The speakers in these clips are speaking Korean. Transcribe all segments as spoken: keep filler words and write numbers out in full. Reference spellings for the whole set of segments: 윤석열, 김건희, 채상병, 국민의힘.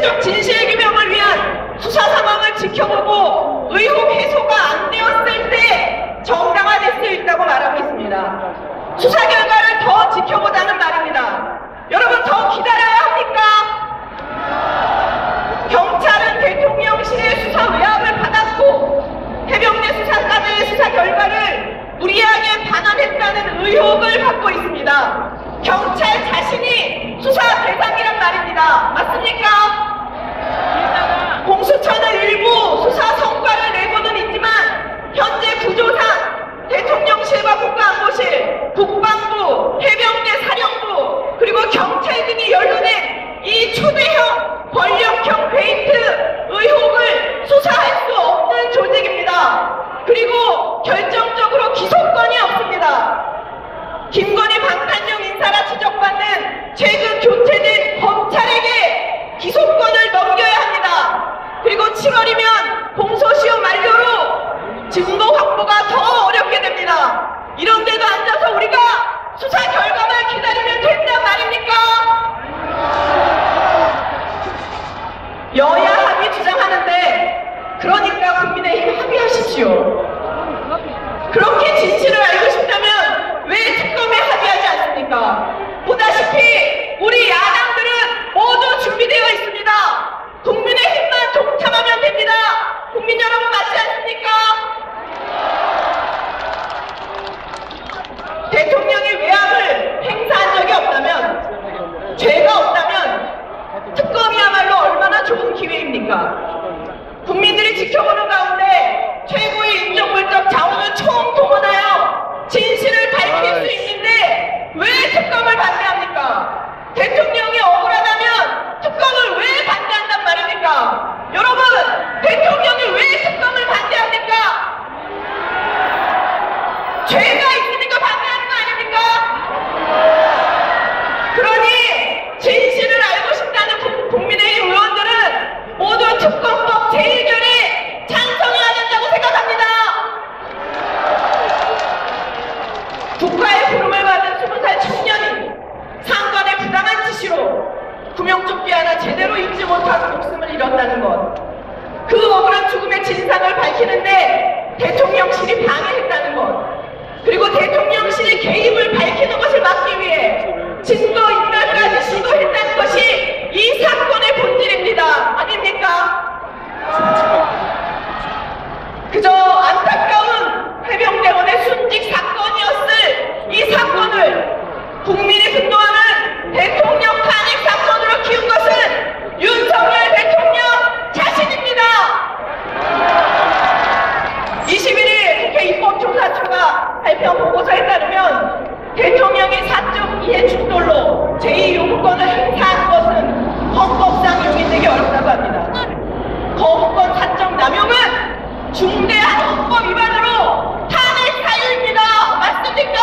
구체적 진실규명을 위한 수사 상황을 지켜보고 의혹 해소가 안 되었을 때 정당화될 수 있다고 말하고 있습니다. 수사 결과를 더 지켜보자는 말입니다. 여러분, 더 기다려야 합니까? 경찰은 대통령실의 수사 외압을 받았고 해병대 수사관의 수사 결과를 무리하게 반환했다는 의혹을 받고 있습니다. 경찰 자신이 수사 대상이란 말입니다. 맞습니까? 공수처는 일부 수사 성과를 내고는 있지만 현재 구조상 대통령실과 국가안보실, 국방부, 해병대 사령부 그리고 경찰 등이 열러낸 이 초대형 권력형 베이트 의혹을 수사할 수 없는 조직입니다. 그리고 결정적으로 기소권이 없습니다. 김건희 방탄용 인사라 지적받는 최근 교체된 검찰에게 기소권을 넘겨야 합니다. 그리고 칠월이면 공소시효 만료로 증거 확보가 더 어렵게 됩니다. 이런데도 앉아서 우리가 수사 결과만 기다리면 된단 말입니까? 여야 합의 주장하는데 그러니까 국민의힘 합의하십시오. 그렇게 진실을 알고 싶다면 왜 특검에 합의하지 않습니까? 보다시피 우리 야당들은 모두 준비되어 있습니다. 국민의 힘만 동참하면 됩니다. 국민 여러분 맞지 않습니까? 대통령이 외압을 행사한 적이 없다면, 죄가 없다면 특검이야말로 얼마나 좋은 기회입니까? 국민들이 지켜보는 가운데 최고의 인정물적 자원을 총동원하여 진실을 밝힐 수 있는데 왜 특검을 반대합니까? 대통령이 억울하다면 특검을 왜 반대한단 말입니까? 여러분, 대통령이 왜 특검을 반대합니까? 죄가 있으니까 반대하는 거 아닙니까? 그러니 진실을 알고 싶다는 국민의힘 의원들은 모두 특검법 제일 결에 찬성해야 된다고 생각합니다. 국가의 부름을 받은 스무 살 청년이 상관의 부당한 지시로 구명조끼 하나 제대로 입지 못하고 목숨을 잃었다는 것, 그 억울한 죽음의 진상을 밝히는데 대통령실이 방해했다는 것, 그리고 대통령실이 개입을 밝히는 것을 막기 위해 증거인멸까지 시도했다는 것이 이 사건의 본질입니다. 아닙니까? 그저 안타까운 해병대원의 순직 사건이었을 이 사건을 국민이 분노하는 대통령 탄핵 사건으로 키운 것은 윤석열 대통령 자신입니다. 이십일 일 국회 입법조사처가 발표한 보고서에 따르면 대통령이 사적 이해충돌로 제이 요구권을 행사한 것은 헌법상 용인되기 어렵다고 합니다. 거부권 사적 남용은 중대한 헌법 위반으로 탄핵 사유입니다. 맞습니까?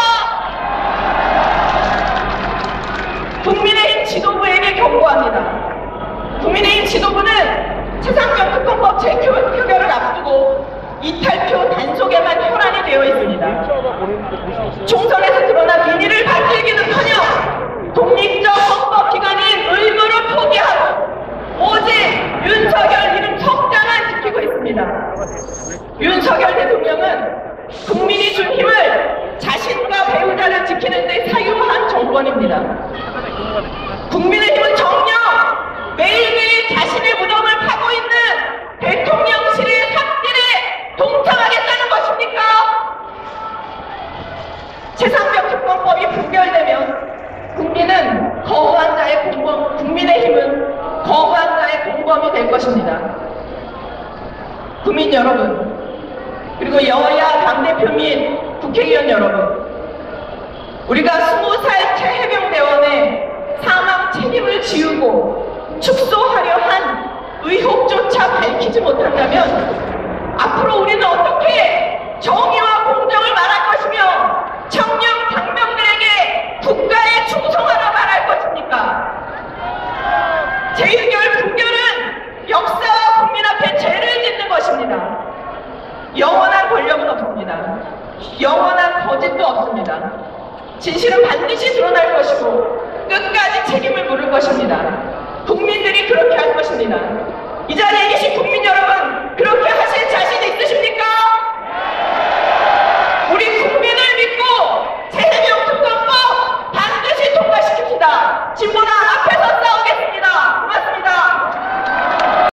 국민의힘 지도부에게 경고합니다. 국민의힘 지도부는 채상병 특검법 재표결을 앞두고 이탈표 단속에만 혈안이 되어 있습니다. 총선에서 드러난 민의를 받들기는커녕 독립적 헌법기관인 의무를 포기하고 오직 윤석열 이름 적당한 지키고 있습니다. 윤석열 대통령은 국민이 준 힘을 자신과 배우자를 지키는 데 사유한 정권입니다. 국민의힘은 정녕 매일매일 자신의 무덤을 파고 있는 대통령실의 삽질에 동참하겠다는 것입니까? 채상병 특검법이 부결되면 국민은 거부한 자의 공범, 국민의힘은 거부한 자의 공범이 될 것입니다. 국민 여러분, 그리고 여야 당대표 및 국회의원 여러분, 우리가 스무 살 해병대원의 사망 책임을 지우고 축소하려 한 의혹조차 밝히지 못한다면 앞으로 우리는 어떻게 정의와 공정을 말할 것이며 청년 당병들에게 국가에 충성하라 말할 것입니까? 제일 결 부결은 역사와 국민 앞에 죄를 짓는 것입니다. 영원한 권력은 없습니다. 영원한 거짓도 없습니다. 진실은 반드시 드러날 것이고 끝까지 책임을 물을 것입니다. 국민들이 그렇게 할 것입니다. 이 자리에 계신 국민 여러분, 그렇게 하시